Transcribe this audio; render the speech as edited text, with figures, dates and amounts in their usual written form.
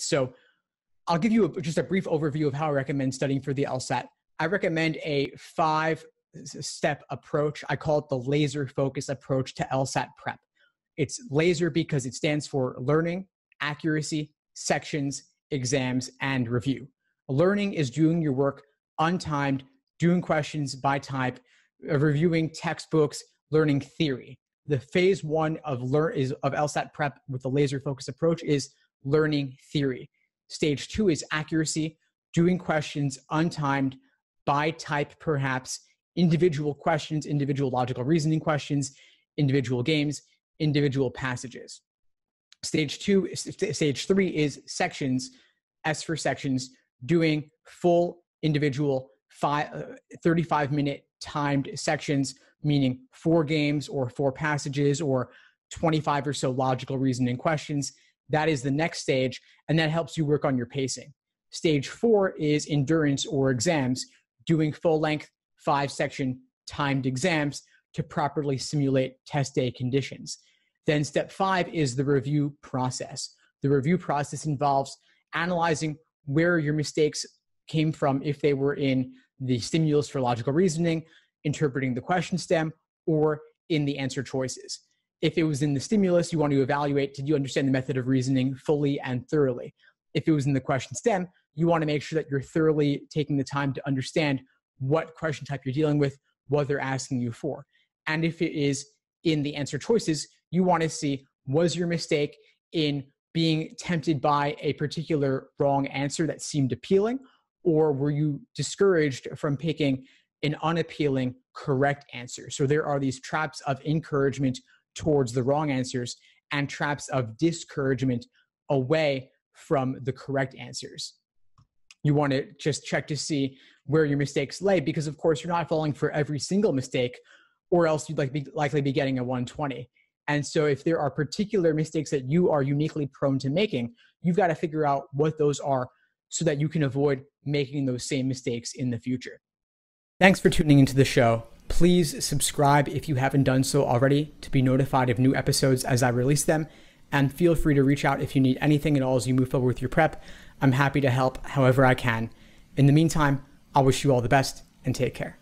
So I'll give you just a brief overview of how I recommend studying for the LSAT. I recommend a 5-step approach. I call it the laser focus approach to LSAT prep. It's LASER because it stands for learning, accuracy, sections, exams, and review. Learning is doing your work untimed, doing questions by type, reviewing textbooks, learning theory. The phase 1 of LSAT prep with the LASER focus approach is learning theory. Stage 2 is accuracy, doing questions untimed, by type perhaps, individual questions, individual logical reasoning questions, individual games, individual passages. Stage 3 is sections, S for sections, doing full individual 35-minute timed sections, meaning 4 games or 4 passages or 25 or so logical reasoning questions. That is the next stage, and that helps you work on your pacing. Stage 4 is endurance or exams, doing full-length 5-section timed exams to properly simulate test day conditions. Then step 5 is the review process. The review process involves analyzing where your mistakes came from if they were in the stimulus for logical reasoning, interpreting the question stem, or in the answer choices. If it was in the stimulus, you want to evaluate, did you understand the method of reasoning fully and thoroughly? If it was in the question stem, you want to make sure that you're thoroughly taking the time to understand what question type you're dealing with, what they're asking you for. And if it is in the answer choices, you want to see, was your mistake in being tempted by a particular wrong answer that seemed appealing, or were you discouraged from picking an unappealing correct answer? So there are these traps of encouragement towards the wrong answers and traps of discouragement away from the correct answers. You want to just check to see where your mistakes lay, because of course you're not falling for every single mistake, or else you'd likely be getting a 120. And so if there are particular mistakes that you are uniquely prone to making, you've got to figure out what those are so that you can avoid making those same mistakes in the future. Thanks for tuning into the show. Please subscribe if you haven't done so already to be notified of new episodes as I release them, and feel free to reach out if you need anything at all as you move forward with your prep. I'm happy to help however I can. In the meantime, I wish you all the best and take care.